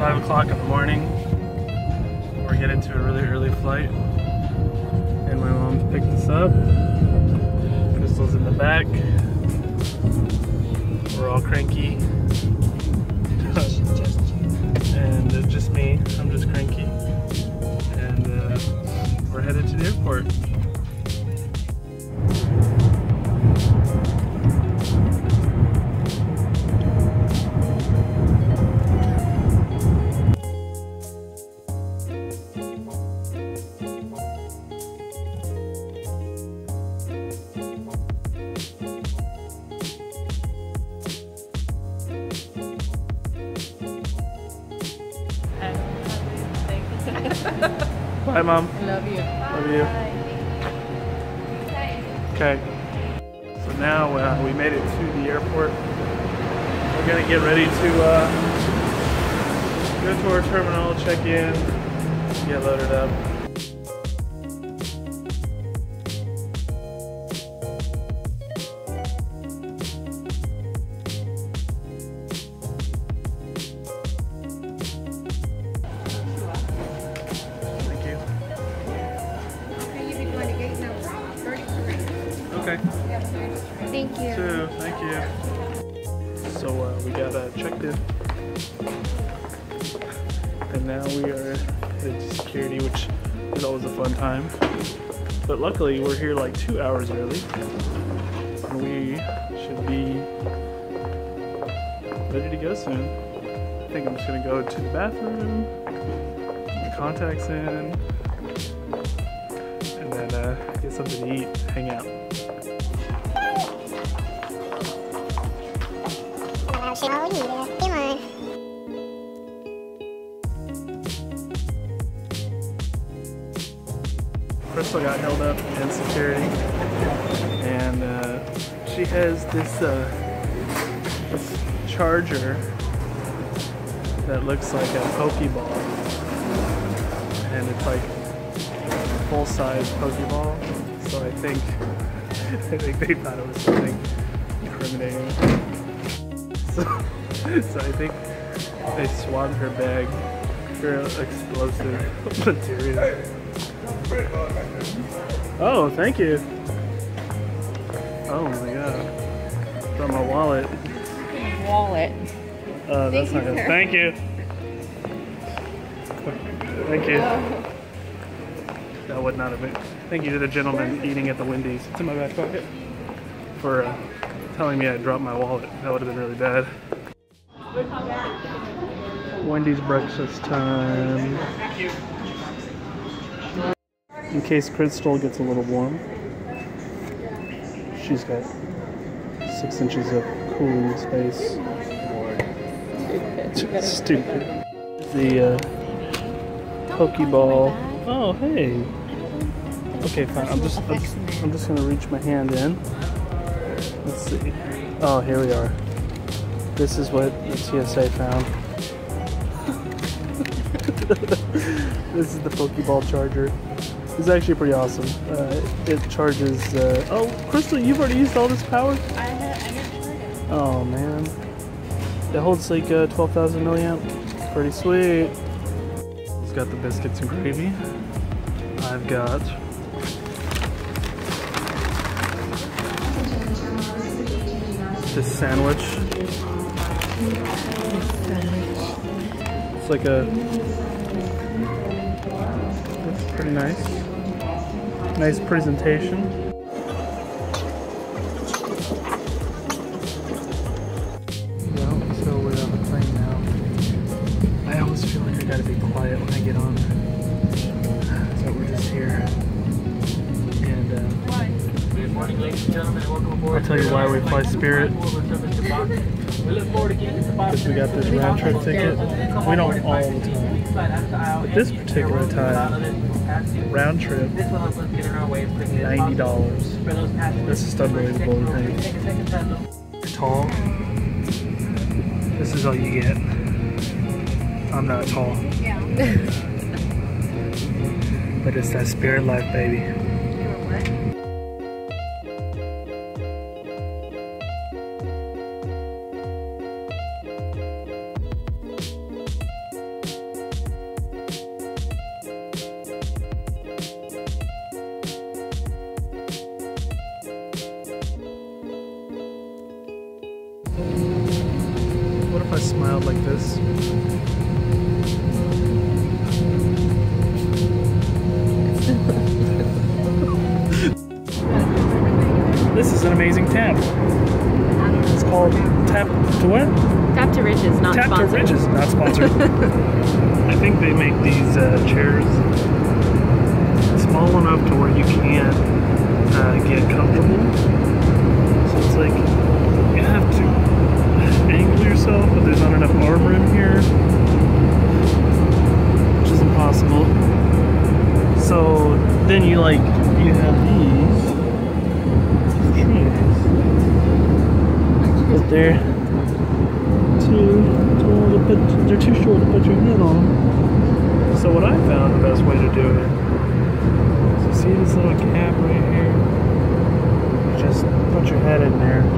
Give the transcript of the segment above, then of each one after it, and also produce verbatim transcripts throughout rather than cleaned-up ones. five o'clock in the morning. We're getting to a really early flight. And my mom's picked us up. Crystal's in the back. We're all cranky. And it's just me. I'm just cranky. And uh, we're headed to the airport. Bye, Mom. I love you. Love Bye. you. Okay. So now uh, we made it to the airport. We're gonna get ready to uh, go to our terminal, check in, get loaded up. Okay. Thank you. So, thank you. So uh, we got uh, checked in, and now we are at security, which is always a fun time. But luckily, we're here like two hours early, and we should be ready to go soon. I think I'm just gonna go to the bathroom, get the contacts in, and then uh, get something to eat, hang out. Come on. Crystal got held up in security, and uh, she has this, uh, this charger that looks like a Pokeball, and it's like a full-size Pokeball. So I think I think they thought it was something incriminating. So, so I think they swabbed her bag for explosive material. Oh, thank you. Oh my god. From my wallet. Wallet. Oh, uh, that's not good. Thank you. Thank you. That would not have been. Thank you to the gentleman eating at the Wendy's. It's in my back pocket. For. Uh, telling me I dropped my wallet. That would have been really bad. Wendy's breakfast time. Thank you. In case Crystal gets a little warm, she's got six inches of cooling space. It's stupid. The uh, Pokeball. Oh hey. Okay, fine. I'm just I'm just, I'm just gonna reach my hand in. Let's see. Oh, here we are. This is what the T S A found. This is the Pokeball charger. It's actually pretty awesome. Uh, it charges. Uh, oh, Crystal, you've already used all this power? I have. I Oh man, it holds like uh, twelve thousand milliamp. Pretty sweet. It's got the biscuits and gravy. I've got. This sandwich. It's like a. It's pretty nice. Nice presentation. Well, so we're on the plane now. I always feel like I gotta be quiet when I get on. So we're just here. And, uh. Ladies and gentlemen, welcome aboard. I'll tell you why we fly Spirit. Because we got this round trip ticket. We don't all the time. But this particular time, round trip, ninety dollars. This is unbelievable to think. Tall. This is all you get. I'm not tall. But it's that Spirit life, baby. mild like this. This is an amazing tap. It's called Tap to what? Tap to Riches, not tap sponsored. Tap to Riches, not sponsored. I think they make these uh, chairs small enough to where you can't uh, get comfortable. So it's like you have to angle yourself, but there's not enough arm room here, which is impossible. So then you like you have these. But they're too tall to put, they're too short to put your head on. So what I found the best way to do it is, you see this little cap right here? You just put your head in there.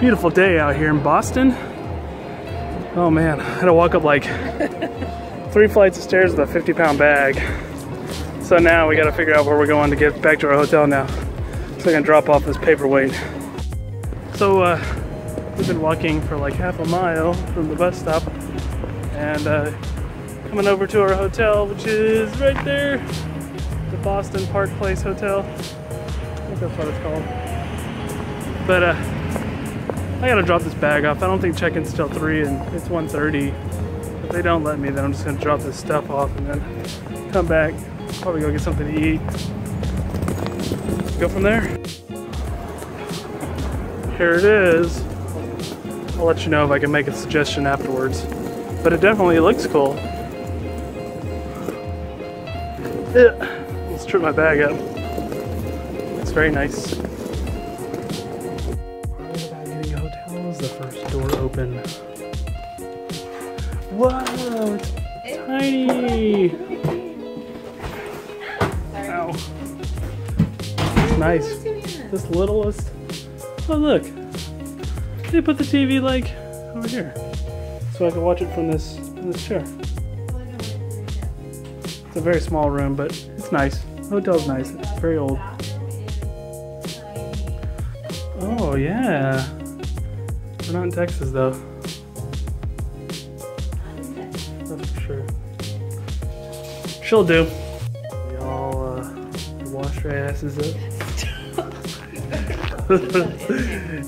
Beautiful day out here in Boston. Oh man, I had to walk up like three flights of stairs with a fifty pound bag. So now we gotta figure out where we're going to get back to our hotel now. So I can drop off this paperweight. So uh, we've been walking for like half a mile from the bus stop and uh, coming over to our hotel, which is right there. The Boston Park Place Hotel. I think that's what it's called. But uh, I gotta drop this bag off. I don't think check-in's till three and it's one thirty. If they don't let me, then I'm just gonna drop this stuff off and then come back, probably go get something to eat. Go from there. Here it is. I'll let you know if I can make a suggestion afterwards. But it definitely looks cool. Yeah. Let's trip my bag up. It's very nice. Open. Whoa, it's tiny. Ow. It's nice. This littlest. Oh look, they put the T V like over here, so I can watch it from this from this chair. It's a very small room, but it's nice. The hotel's nice. It's very old. Oh yeah. We're not in Texas though. That's for sure. She'll do. We all uh, wash our asses up.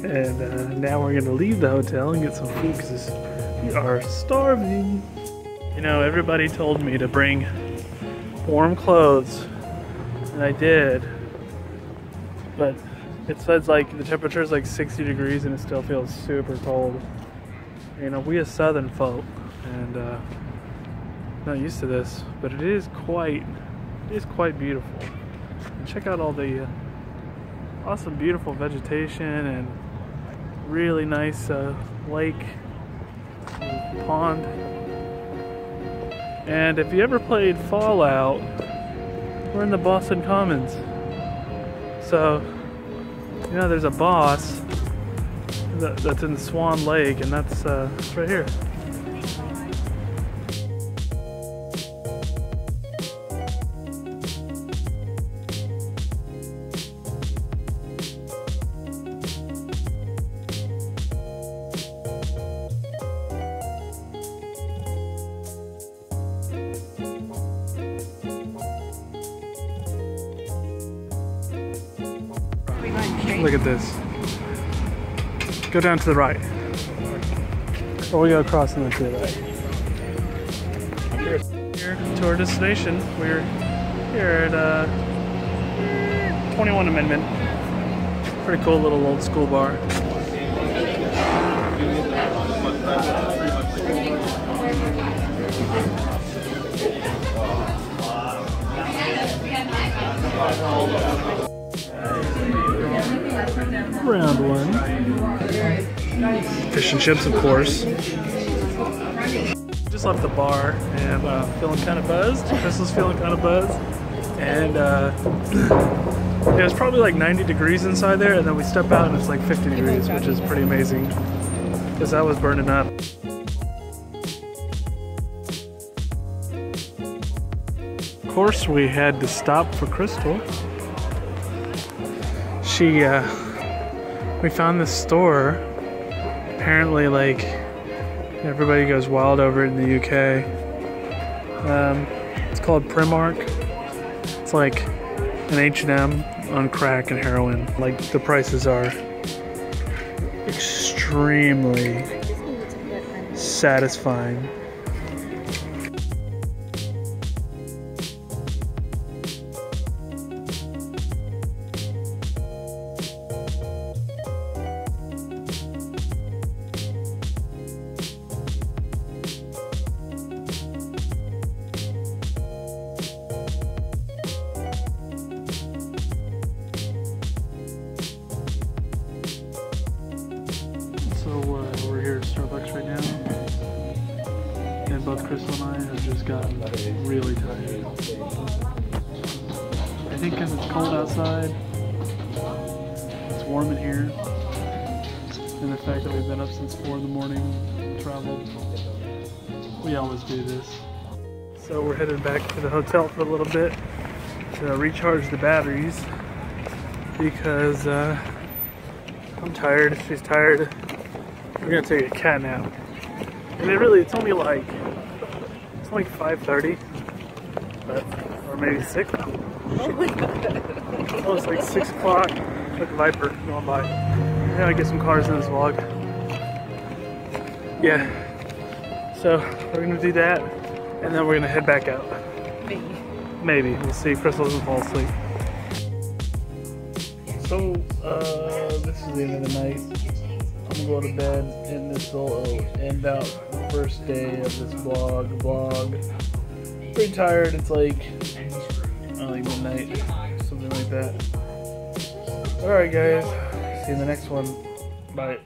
And uh, now we're gonna leave the hotel and get some food because we are starving. You know, everybody told me to bring warm clothes, and I did. But it says like the temperature is like sixty degrees and it still feels super cold. You know, we as southern folk and uh, not used to this, but it is quite, it is quite beautiful. And check out all the uh, awesome, beautiful vegetation and really nice uh, lake and pond. And if you ever played Fallout, we're in the Boston Commons. So. You know, there's a boss that, that's in Swan Lake, and that's uh, right here. Look at this. Go down to the right. Or we go across and then to the right. Here to our destination. We're here at uh, twenty-one Amendment. Pretty cool little old school bar. Round one. Fish and chips, of course. Just left the bar and uh, feeling kind of buzzed. Crystal's feeling kind of buzzed. And uh, it was probably like ninety degrees inside there, and then we step out and it's like fifty degrees, which is pretty amazing because that was burning up. Of course, we had to stop for Crystal. She, uh, we found this store. Apparently, like, everybody goes wild over it in the U K. Um, it's called Primark. It's like an H and M on crack and heroin. Like, the prices are extremely satisfying. Crystal and I have just gotten really tired. I think because it's cold outside, it's warm in here, and the fact that we've been up since four in the morning, traveled, we always do this. So we're headed back to the hotel for a little bit to recharge the batteries because uh, I'm tired, she's tired. We're gonna take a cat nap. And it really, it's only like It's like five thirty, but, or maybe six. Oh my god. Oh, it's like six o'clock. Like a viper going by. I gotta get some cars in this vlog. Yeah. So, we're gonna do that, and then we're gonna head back out. Maybe. Maybe. We'll see. Crystal doesn't fall asleep. So, uh, this is the end of the night. I'm going to bed, and this will end out. First day of this vlog, vlog. Pretty tired. It's like, I don't know, like midnight, something like that. All right, guys. See you in the next one. Bye.